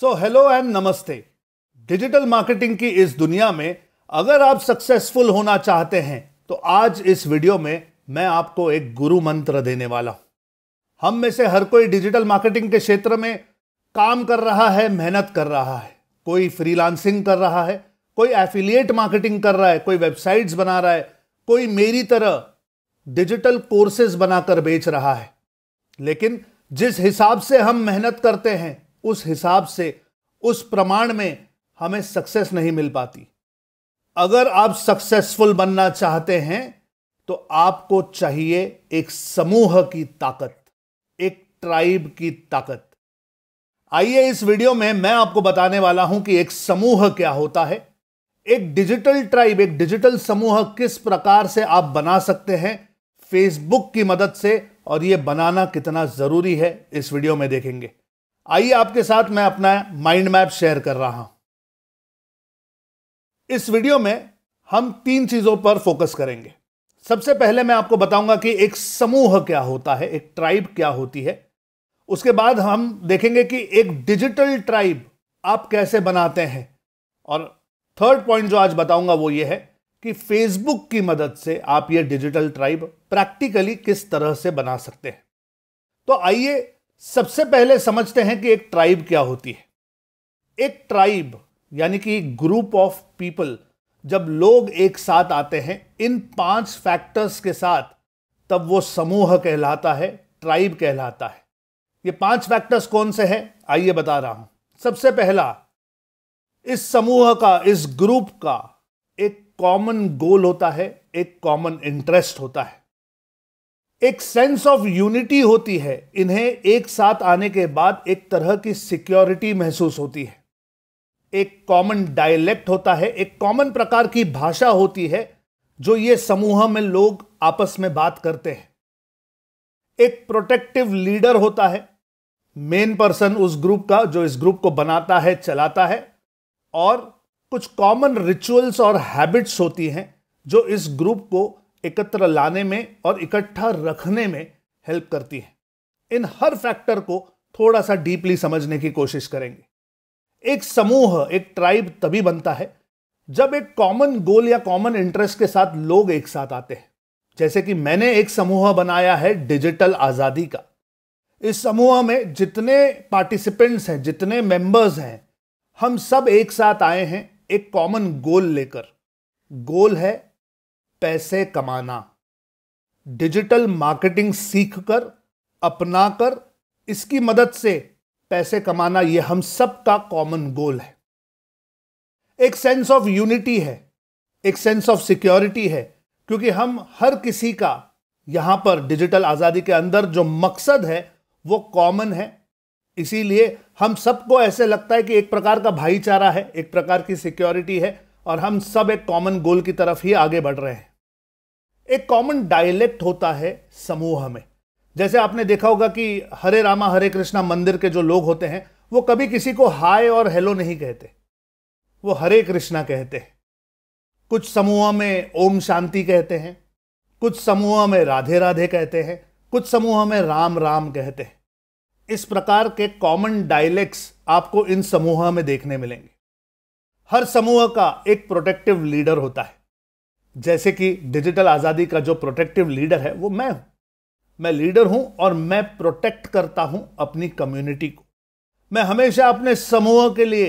So hello and नमस्ते। Digital marketing की इस दुनिया में अगर आप सक्सेसफुल होना चाहते हैं तो आज इस वीडियो में मैं आपको एक गुरु मंत्र देने वाला हूँ। हम में से हर कोई डिजिटल मार्केटिंग के क्षेत्र में काम कर रहा है, मेहनत कर रहा है। कोई फ्रीलांसिंग कर रहा है, कोई एफिलिएट मार्केटिंग कर रहा है, कोई वेबसाइट्स बना रहा है, कोई मेरी तरह डिजिटल कोर्सेज बनाकर बेच रहा है। लेकिन जिस हिसाब से हम मेहनत करते हैं उस हिसाब से, उस प्रमाण में हमें सक्सेस नहीं मिल पाती। अगर आप सक्सेसफुल बनना चाहते हैं तो आपको चाहिए एक समूह की ताकत, एक ट्राइब की ताकत। आइए इस वीडियो में मैं आपको बताने वाला हूं कि एक समूह क्या होता है, एक डिजिटल ट्राइब, एक डिजिटल समूह किस प्रकार से आप बना सकते हैं फेसबुक की मदद से, और यह बनाना कितना जरूरी है इस वीडियो में देखेंगे। आइए आपके साथ मैं अपना माइंड मैप शेयर कर रहा हूं। इस वीडियो में हम तीन चीजों पर फोकस करेंगे। सबसे पहले मैं आपको बताऊंगा कि एक समूह क्या होता है, एक ट्राइब क्या होती है। उसके बाद हम देखेंगे कि एक डिजिटल ट्राइब आप कैसे बनाते हैं, और थर्ड पॉइंट जो आज बताऊंगा वो ये है कि फेसबुक की मदद से आप ये डिजिटल ट्राइब प्रैक्टिकली किस तरह से बना सकते हैं। तो आइए सबसे पहले समझते हैं कि एक ट्राइब क्या होती है। एक ट्राइब यानी कि ग्रुप ऑफ पीपल, जब लोग एक साथ आते हैं इन पांच फैक्टर्स के साथ, तब वो समूह कहलाता है, ट्राइब कहलाता है। ये पांच फैक्टर्स कौन से हैं आइए बता रहा हूं। सबसे पहला, इस समूह का, इस ग्रुप का एक कॉमन गोल होता है, एक कॉमन इंटरेस्ट होता है, एक सेंस ऑफ यूनिटी होती है। इन्हें एक साथ आने के बाद एक तरह की सिक्योरिटी महसूस होती है, एक कॉमन डायलेक्ट होता है, एक कॉमन प्रकार की भाषा होती है जो ये समूह में लोग आपस में बात करते हैं। एक प्रोटेक्टिव लीडर होता है, मेन पर्सन उस ग्रुप का जो इस ग्रुप को बनाता है, चलाता है, और कुछ कॉमन रिचुअल्स और हैबिट्स होती हैं जो इस ग्रुप को एकत्र लाने में और इकट्ठा रखने में हेल्प करती है। इन हर फैक्टर को थोड़ा सा डीपली समझने की कोशिश करेंगे। एक समूह, एक ट्राइब तभी बनता है जब एक कॉमन गोल या कॉमन इंटरेस्ट के साथ लोग एक साथ आते हैं। जैसे कि मैंने एक समूह बनाया है डिजिटल आज़ादी का। इस समूह में जितने पार्टिसिपेंट्स हैं, जितने मेंबर्स हैं, हम सब एक साथ आए हैं एक कॉमन गोल लेकर। गोल है पैसे कमाना, डिजिटल मार्केटिंग सीखकर, अपनाकर, इसकी मदद से पैसे कमाना, यह हम सब का कॉमन गोल है। एक सेंस ऑफ यूनिटी है, एक सेंस ऑफ सिक्योरिटी है, क्योंकि हम हर किसी का यहां पर डिजिटल आज़ादी के अंदर जो मकसद है वो कॉमन है, इसीलिए हम सबको ऐसे लगता है कि एक प्रकार का भाईचारा है, एक प्रकार की सिक्योरिटी है, और हम सब एक कॉमन गोल की तरफ ही आगे बढ़ रहे हैं। एक कॉमन डायलेक्ट होता है समूह में। जैसे आपने देखा होगा कि हरे रामा हरे कृष्णा मंदिर के जो लोग होते हैं वो कभी किसी को हाय और हेलो नहीं कहते, वो हरे कृष्णा कहते हैं। कुछ समूह में ओम शांति कहते हैं, कुछ समूह में राधे राधे कहते हैं, कुछ समूह में राम राम कहते हैं। इस प्रकार के कॉमन डायलेक्ट्स आपको इन समूह में देखने मिलेंगे। हर समूह का एक प्रोटेक्टिव लीडर होता है। जैसे कि डिजिटल आज़ादी का जो प्रोटेक्टिव लीडर है वो मैं हूँ। मैं लीडर हूँ और मैं प्रोटेक्ट करता हूँ अपनी कम्युनिटी को। मैं हमेशा अपने समूह के लिए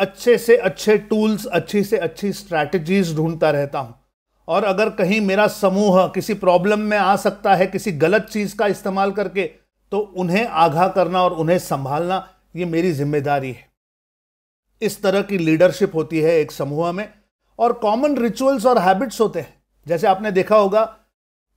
अच्छे से अच्छे टूल्स, अच्छी से अच्छी स्ट्रैटेजीज ढूंढता रहता हूँ, और अगर कहीं मेरा समूह किसी प्रॉब्लम में आ सकता है किसी गलत चीज़ का इस्तेमाल करके, तो उन्हें आगाह करना और उन्हें संभालना ये मेरी जिम्मेदारी है। इस तरह की लीडरशिप होती है एक समूह में। और कॉमन रिचुअल्स और हैबिट्स होते हैं। जैसे आपने देखा होगा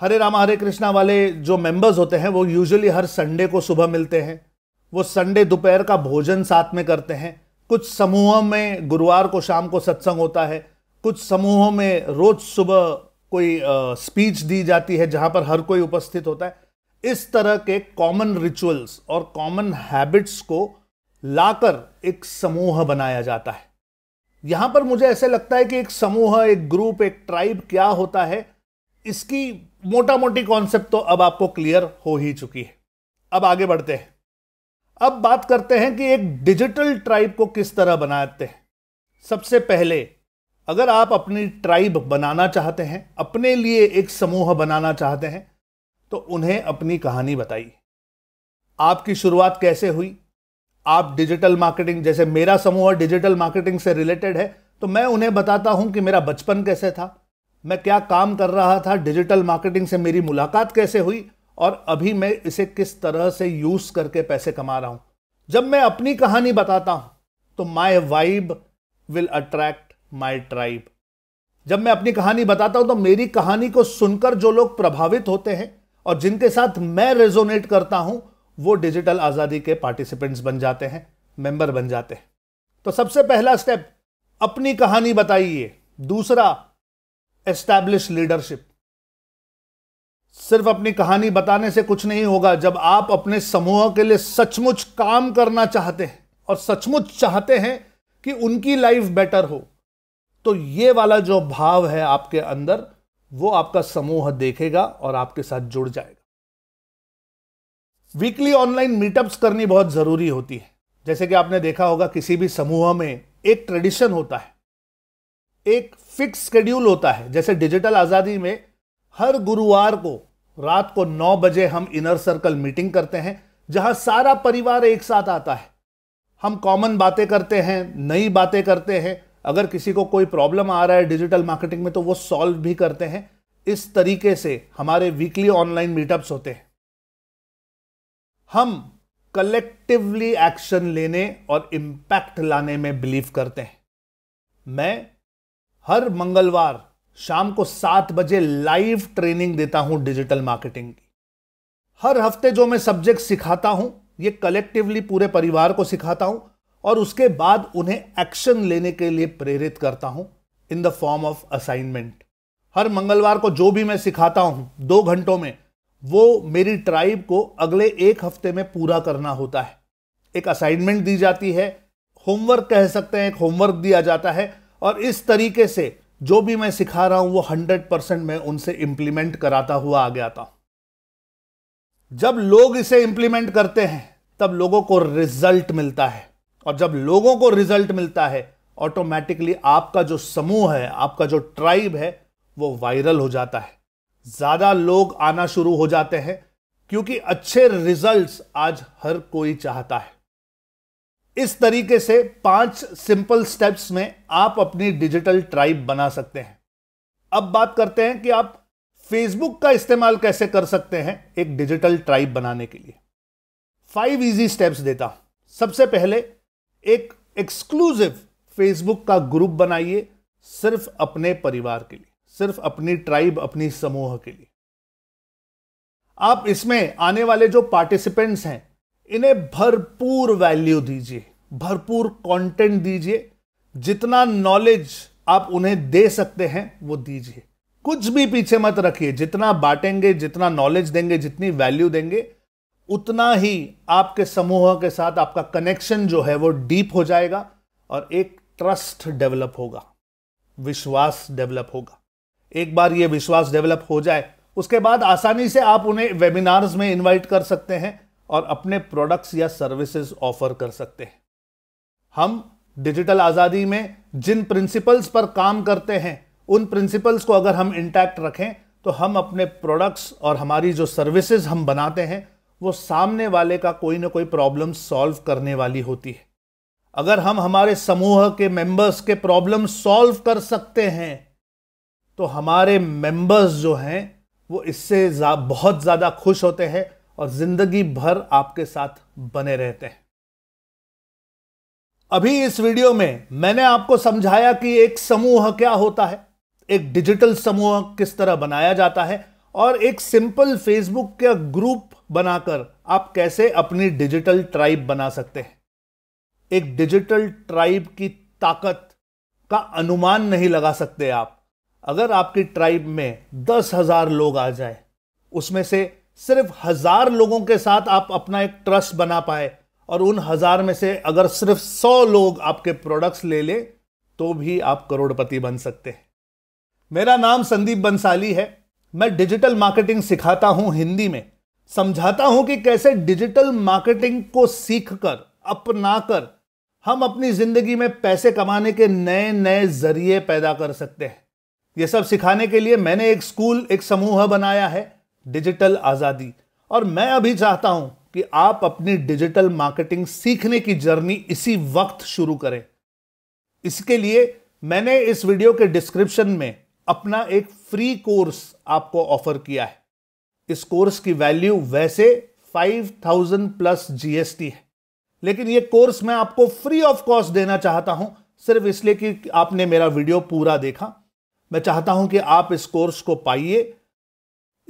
हरे रामा हरे कृष्णा वाले जो मेंबर्स होते हैं वो यूजुअली हर संडे को सुबह मिलते हैं, वो संडे दोपहर का भोजन साथ में करते हैं। कुछ समूह में गुरुवार को शाम को सत्संग होता है, कुछ समूहों में रोज सुबह कोई स्पीच दी जाती है जहाँ पर हर कोई उपस्थित होता है। इस तरह के कॉमन रिचुअल्स और कॉमन हैबिट्स को लाकर एक समूह बनाया जाता है। यहां पर मुझे ऐसे लगता है कि एक समूह, एक ग्रुप, एक ट्राइब क्या होता है, इसकी मोटा मोटी कॉन्सेप्ट तो अब आपको क्लियर हो ही चुकी है। अब आगे बढ़ते हैं। अब बात करते हैं कि एक डिजिटल ट्राइब को किस तरह बनाते हैं। सबसे पहले अगर आप अपनी ट्राइब बनाना चाहते हैं, अपने लिए एक समूह बनाना चाहते हैं, तो उन्हें अपनी कहानी बताइए। आपकी शुरुआत कैसे हुई, आप डिजिटल मार्केटिंग, जैसे मेरा समूह डिजिटल मार्केटिंग से रिलेटेड है, तो मैं उन्हें बताता हूं कि मेरा बचपन कैसे था, मैं क्या काम कर रहा था, डिजिटल मार्केटिंग से मेरी मुलाकात कैसे हुई और अभी मैं इसे किस तरह से यूज़ करके पैसे कमा रहा हूँ। जब मैं अपनी कहानी बताता हूँ तो my vibe will attract my tribe. जब मैं अपनी कहानी बताता हूँ तो मेरी कहानी को सुनकर जो लोग प्रभावित होते हैं और जिनके साथ मैं रेजोनेट करता हूँ, वो डिजिटल आज़ादी के पार्टिसिपेंट्स बन जाते हैं, मेंबर बन जाते हैं। तो सबसे पहला स्टेप, अपनी कहानी बताइए। दूसरा, एस्टैब्लिश लीडरशिप। सिर्फ अपनी कहानी बताने से कुछ नहीं होगा। जब आप अपने समूह के लिए सचमुच काम करना चाहते हैं और सचमुच चाहते हैं कि उनकी लाइफ बेटर हो, तो ये वाला जो भाव है आपके अंदर, वो आपका समूह देखेगा और आपके साथ जुड़ जाएगा। वीकली ऑनलाइन मीटअप्स करनी बहुत ज़रूरी होती है। जैसे कि आपने देखा होगा, किसी भी समूह में एक ट्रेडिशन होता है, एक फिक्स स्केड्यूल होता है। जैसे डिजिटल आज़ादी में हर गुरुवार को रात को 9 बजे हम इनर सर्कल मीटिंग करते हैं, जहां सारा परिवार एक साथ आता है। हम कॉमन बातें करते हैं, नई बातें करते हैं, अगर किसी को कोई प्रॉब्लम आ रहा है डिजिटल मार्केटिंग में तो वो सॉल्व भी करते हैं। इस तरीके से हमारे वीकली ऑनलाइन मीटअप्स होते हैं। हम कलेक्टिवली एक्शन लेने और इम्पैक्ट लाने में बिलीव करते हैं। मैं हर मंगलवार शाम को 7 बजे लाइव ट्रेनिंग देता हूं डिजिटल मार्केटिंग की। हर हफ्ते जो मैं सब्जेक्ट सिखाता हूं, ये कलेक्टिवली पूरे परिवार को सिखाता हूं और उसके बाद उन्हें एक्शन लेने के लिए प्रेरित करता हूं in the form of assignment. हर मंगलवार को जो भी मैं सिखाता हूं 2 घंटों में, वो मेरी ट्राइब को अगले एक हफ्ते में पूरा करना होता है। एक असाइनमेंट दी जाती है, होमवर्क कह सकते हैं, एक होमवर्क दिया जाता है और इस तरीके से जो भी मैं सिखा रहा हूं वो 100% मैं उनसे इंप्लीमेंट कराता हुआ आगे आता हूं। जब लोग इसे इंप्लीमेंट करते हैं तब लोगों को रिजल्ट मिलता है और जब लोगों को रिजल्ट मिलता है, ऑटोमेटिकली आपका जो समूह है, आपका जो ट्राइब है, वो वायरल हो जाता है। ज्यादा लोग आना शुरू हो जाते हैं क्योंकि अच्छे रिजल्ट्स आज हर कोई चाहता है। इस तरीके से 5 सिंपल स्टेप्स में आप अपनी डिजिटल ट्राइब बना सकते हैं। अब बात करते हैं कि आप फेसबुक का इस्तेमाल कैसे कर सकते हैं एक डिजिटल ट्राइब बनाने के लिए। 5 इजी स्टेप्स देता हूं। सबसे पहले, एक एक्सक्लूसिव फेसबुक का ग्रुप बनाइए सिर्फ अपने परिवार के लिए, सिर्फ अपनी ट्राइब, अपनी समूह के लिए। आप इसमें आने वाले जो पार्टिसिपेंट्स हैं, इन्हें भरपूर वैल्यू दीजिए, भरपूर कंटेंट दीजिए, जितना नॉलेज आप उन्हें दे सकते हैं वो दीजिए। कुछ भी पीछे मत रखिए। जितना बांटेंगे, जितना नॉलेज देंगे, जितनी वैल्यू देंगे, उतना ही आपके समूह के साथ आपका कनेक्शन जो है वो डीप हो जाएगा और एक ट्रस्ट डेवलप होगा, विश्वास डेवलप होगा। एक बार ये विश्वास डेवलप हो जाए, उसके बाद आसानी से आप उन्हें वेबिनार्स में इन्वाइट कर सकते हैं और अपने प्रोडक्ट्स या सर्विसेज ऑफर कर सकते हैं। हम डिजिटल आज़ादी में जिन प्रिंसिपल्स पर काम करते हैं, उन प्रिंसिपल्स को अगर हम इंटैक्ट रखें तो हम अपने प्रोडक्ट्स और हमारी जो सर्विसेज हम बनाते हैं, वो सामने वाले का कोई ना कोई प्रॉब्लम सॉल्व करने वाली होती है। अगर हम हमारे समूह के मेंबर्स के प्रॉब्लम सॉल्व कर सकते हैं तो हमारे मेंबर्स जो हैं वो इससे बहुत ज़्यादा खुश होते हैं और जिंदगी भर आपके साथ बने रहते हैं। अभी इस वीडियो में मैंने आपको समझाया कि एक समूह क्या होता है, एक डिजिटल समूह किस तरह बनाया जाता है और एक सिंपल फेसबुक का ग्रुप बनाकर आप कैसे अपनी डिजिटल ट्राइब बना सकते हैं। एक डिजिटल ट्राइब की ताकत का अनुमान नहीं लगा सकते आप। अगर आपकी ट्राइब में 10,000 लोग आ जाए, उसमें से सिर्फ 1000 लोगों के साथ आप अपना एक ट्रस्ट बना पाए और उन 1000 में से अगर सिर्फ 100 लोग आपके प्रोडक्ट्स ले लें, तो भी आप करोड़पति बन सकते हैं। मेरा नाम संदीप बंसाली है। मैं डिजिटल मार्केटिंग सिखाता हूं हिंदी में। समझाता हूं कि कैसे डिजिटल मार्केटिंग को सीखकर अपनाकर हम अपनी जिंदगी में पैसे कमाने के नए नए जरिए पैदा कर सकते हैं। ये सब सिखाने के लिए मैंने एक स्कूल, एक समूह बनाया है, डिजिटल आज़ादी। और मैं अभी चाहता हूं कि आप अपनी डिजिटल मार्केटिंग सीखने की जर्नी इसी वक्त शुरू करें। इसके लिए मैंने इस वीडियो के डिस्क्रिप्शन में अपना एक फ्री कोर्स आपको ऑफर किया है। इस कोर्स की वैल्यू वैसे 5000+ GST है, लेकिन ये कोर्स मैं आपको फ्री ऑफ कॉस्ट देना चाहता हूं, सिर्फ इसलिए कि आपने मेरा वीडियो पूरा देखा। मैं चाहता हूं कि आप इस कोर्स को पाइए,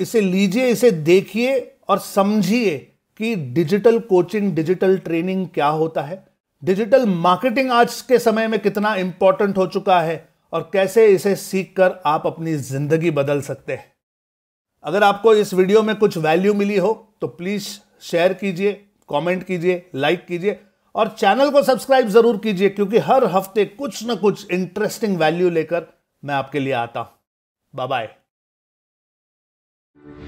इसे लीजिए, इसे देखिए और समझिए कि डिजिटल कोचिंग, डिजिटल ट्रेनिंग क्या होता है, डिजिटल मार्केटिंग आज के समय में कितना इंपॉर्टेंट हो चुका है और कैसे इसे सीखकर आप अपनी जिंदगी बदल सकते हैं। अगर आपको इस वीडियो में कुछ वैल्यू मिली हो तो प्लीज शेयर कीजिए, कमेंट कीजिए, लाइक कीजिए और चैनल को सब्सक्राइब जरूर कीजिए, क्योंकि हर हफ्ते कुछ ना कुछ इंटरेस्टिंग वैल्यू लेकर मैं आपके लिए आता हूं। Bye bye.